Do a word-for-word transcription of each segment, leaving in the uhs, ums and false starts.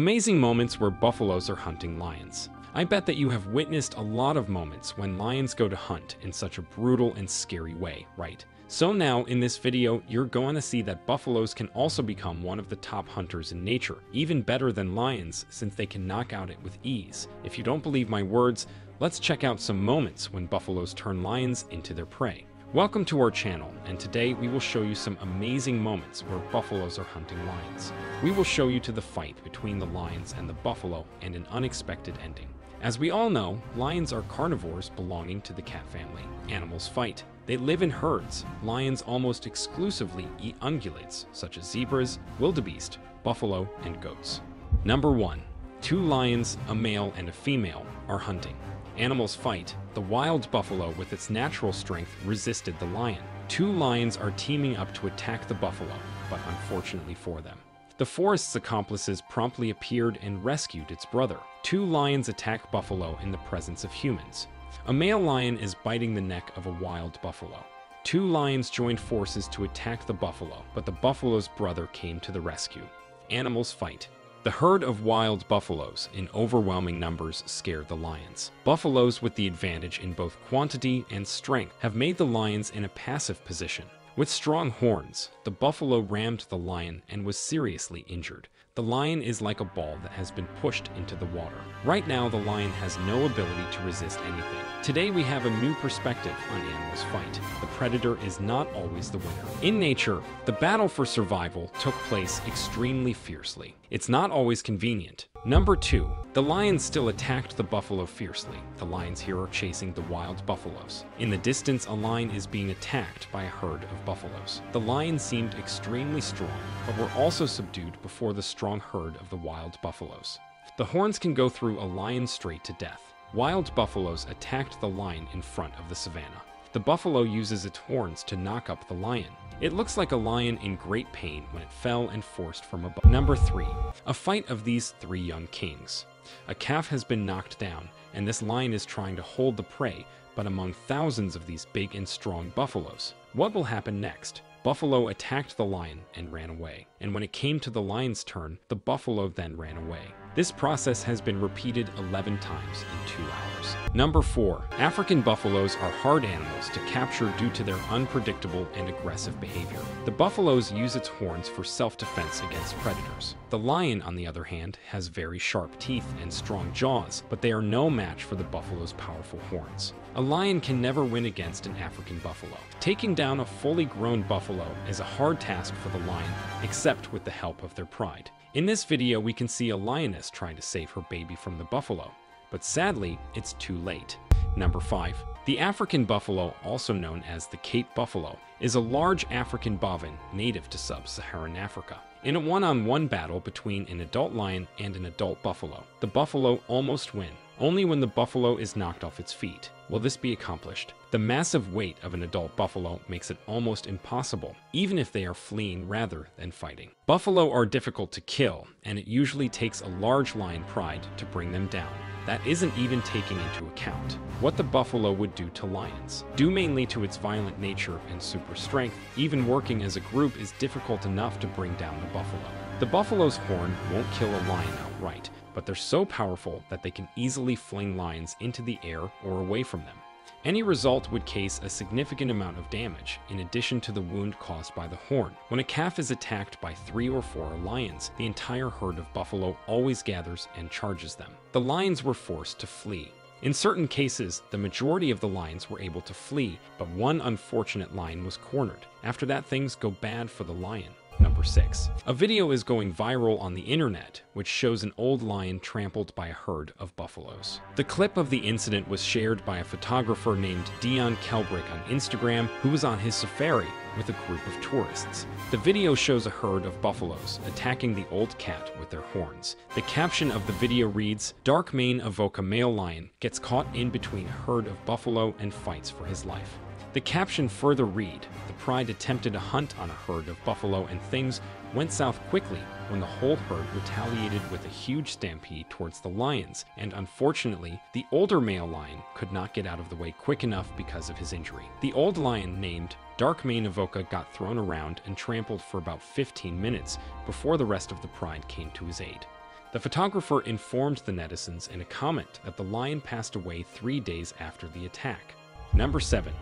Amazing moments where buffaloes are hunting lions. I bet that you have witnessed a lot of moments when lions go to hunt in such a brutal and scary way, right? So now, in this video, you're going to see that buffaloes can also become one of the top hunters in nature, even better than lions since they can knock out it with ease. If you don't believe my words, let's check out some moments when buffaloes turn lions into their prey. Welcome to our channel, and today we will show you some amazing moments where buffaloes are hunting lions. We will show you to the fight between the lions and the buffalo and an unexpected ending. As we all know, lions are carnivores belonging to the cat family. Animals fight. They live in herds. Lions almost exclusively eat ungulates, such as zebras, wildebeest, buffalo, and goats. Number one. Two lions, a male and a female, are hunting. Animals fight. The wild buffalo, with its natural strength, resisted the lion. Two lions are teaming up to attack the buffalo, but unfortunately for them, the forest's accomplices promptly appeared and rescued its brother. Two lions attack buffalo in the presence of humans. A male lion is biting the neck of a wild buffalo. Two lions joined forces to attack the buffalo, but the buffalo's brother came to the rescue. Animals fight. The herd of wild buffaloes, in overwhelming numbers, scared the lions. Buffaloes, with the advantage in both quantity and strength, have made the lions in a passive position. With strong horns, the buffalo rammed the lion and was seriously injured. The lion is like a ball that has been pushed into the water. Right now, the lion has no ability to resist anything. Today, we have a new perspective on animals' fight. The predator is not always the winner. In nature, the battle for survival took place extremely fiercely. It's not always convenient. Number two. The lions still attacked the buffalo fiercely. The lions here are chasing the wild buffaloes. In the distance, a lion is being attacked by a herd of buffaloes. The lions seemed extremely strong, but were also subdued before the strong herd of the wild buffaloes. The horns can go through a lion straight to death. Wild buffaloes attacked the lion in front of the savannah. The buffalo uses its horns to knock up the lion. It looks like a lion in great pain when it fell and forced from above. Number three. A fight of these three young kings. A calf has been knocked down, and this lion is trying to hold the prey, but among thousands of these big and strong buffaloes. What will happen next? Buffalo attacked the lion and ran away, and when it came to the lion's turn, the buffalo then ran away. This process has been repeated eleven times in two hours. Number four. African buffaloes are hard animals to capture due to their unpredictable and aggressive behavior. The buffaloes use its horns for self-defense against predators. The lion, on the other hand, has very sharp teeth and strong jaws, but they are no match for the buffalo's powerful horns. A lion can never win against an African buffalo. Taking down a fully grown buffalo is a hard task for the lion, except with the help of their pride. In this video, we can see a lioness trying to save her baby from the buffalo, but sadly, it's too late. Number five. The African buffalo, also known as the Cape buffalo, is a large African bovine native to sub-Saharan Africa. In a one-on-one battle between an adult lion and an adult buffalo, the buffalo almost win, only when the buffalo is knocked off its feet. Will this be accomplished? The massive weight of an adult buffalo makes it almost impossible, even if they are fleeing rather than fighting. Buffalo are difficult to kill, and it usually takes a large lion pride to bring them down. That isn't even taking into account what the buffalo would do to lions. Due mainly to its violent nature and super strength, even working as a group is difficult enough to bring down the buffalo. The buffalo's horn won't kill a lion outright, but they're so powerful that they can easily fling lions into the air or away from them. Any result would cause a significant amount of damage, in addition to the wound caused by the horn. When a calf is attacked by three or four lions, the entire herd of buffalo always gathers and charges them. The lions were forced to flee. In certain cases, the majority of the lions were able to flee, but one unfortunate lion was cornered. After that, things go bad for the lion. Number six. A video is going viral on the internet, which shows an old lion trampled by a herd of buffaloes. The clip of the incident was shared by a photographer named Dion Kelbrick on Instagram, who was on his safari with a group of tourists. The video shows a herd of buffaloes attacking the old cat with their horns. The caption of the video reads, "Darkmane Evoca male lion gets caught in between a herd of buffalo and fights for his life." The caption further read, "The pride attempted a hunt on a herd of buffalo and things went south quickly when the whole herd retaliated with a huge stampede towards the lions, and unfortunately, the older male lion could not get out of the way quick enough because of his injury." The old lion named Darkmane Evoca got thrown around and trampled for about fifteen minutes before the rest of the pride came to his aid. The photographer informed the netizens in a comment that the lion passed away three days after the attack. Number seven.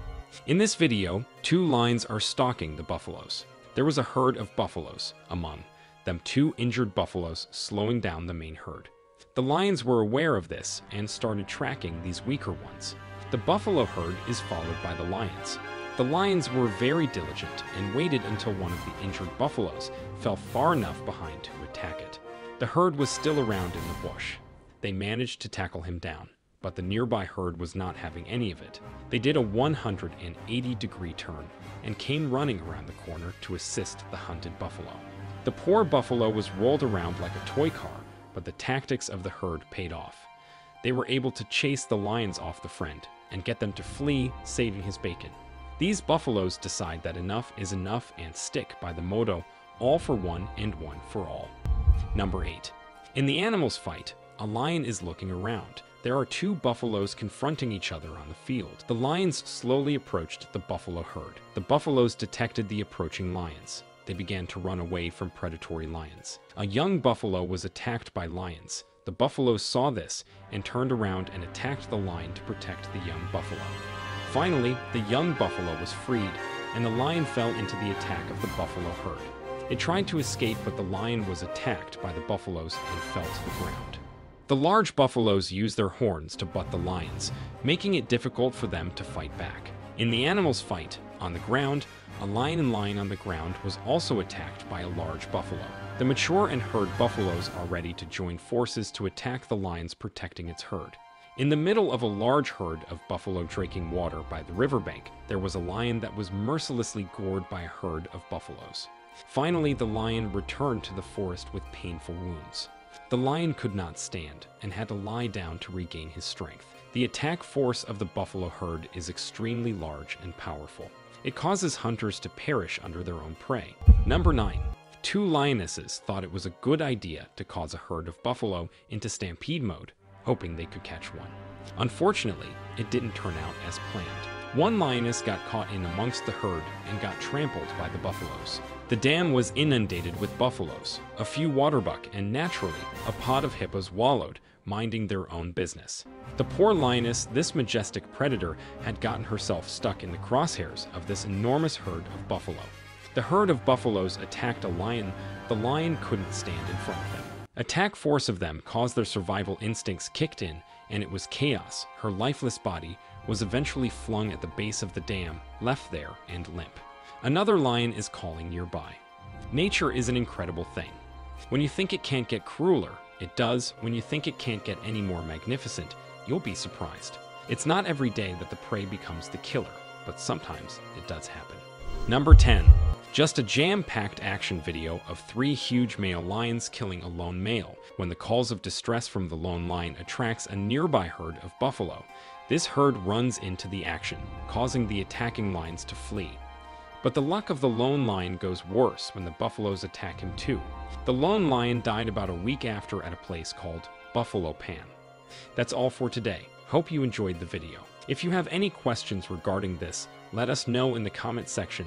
In this video, two lions are stalking the buffaloes. There was a herd of buffaloes, among them two injured buffaloes slowing down the main herd. The lions were aware of this and started tracking these weaker ones. The buffalo herd is followed by the lions. The lions were very diligent and waited until one of the injured buffaloes fell far enough behind to attack it. The herd was still around in the bush. They managed to tackle him down, but the nearby herd was not having any of it. They did a one hundred eighty degree turn and came running around the corner to assist the hunted buffalo. The poor buffalo was rolled around like a toy car, but the tactics of the herd paid off. They were able to chase the lions off the friend and get them to flee, saving his bacon. These buffaloes decide that enough is enough and stick by the motto, all for one and one for all. Number eight. In the animals fight, a lion is looking around. There are two buffaloes confronting each other on the field. The lions slowly approached the buffalo herd. The buffaloes detected the approaching lions. They began to run away from predatory lions. A young buffalo was attacked by lions. The buffaloes saw this and turned around and attacked the lion to protect the young buffalo. Finally, the young buffalo was freed, and the lion fell into the attack of the buffalo herd. It tried to escape, but the lion was attacked by the buffaloes and fell to the ground. The large buffaloes use their horns to butt the lions, making it difficult for them to fight back. In the animals' fight, on the ground, a lion and lion on the ground was also attacked by a large buffalo. The mature and herd buffaloes are ready to join forces to attack the lions protecting its herd. In the middle of a large herd of buffalo drinking water by the riverbank, there was a lion that was mercilessly gored by a herd of buffaloes. Finally, the lion returned to the forest with painful wounds. The lion could not stand and had to lie down to regain his strength. The attack force of the buffalo herd is extremely large and powerful. It causes hunters to perish under their own prey. Number nine. Two lionesses thought it was a good idea to cause a herd of buffalo into stampede mode, hoping they could catch one. Unfortunately, it didn't turn out as planned. One lioness got caught in amongst the herd and got trampled by the buffaloes. The dam was inundated with buffaloes, a few waterbuck, and naturally, a pod of hippos wallowed, minding their own business. The poor lioness, this majestic predator, had gotten herself stuck in the crosshairs of this enormous herd of buffalo. The herd of buffaloes attacked a lion. The lion couldn't stand in front of them. Attack force of them caused their survival instincts kicked in, and it was chaos. Her lifeless body was eventually flung at the base of the dam, left there and limp. Another lion is calling nearby. Nature is an incredible thing. When you think it can't get crueler, it does. When you think it can't get any more magnificent, you'll be surprised. It's not every day that the prey becomes the killer, but sometimes it does happen. Number ten. Just a jam-packed action video of three huge male lions killing a lone male. When the calls of distress from the lone lion attracts a nearby herd of buffalo, this herd runs into the action, causing the attacking lions to flee. But the luck of the lone lion goes worse when the buffaloes attack him too. The lone lion died about a week after at a place called Buffalo Pan. That's all for today. Hope you enjoyed the video. If you have any questions regarding this, let us know in the comment section,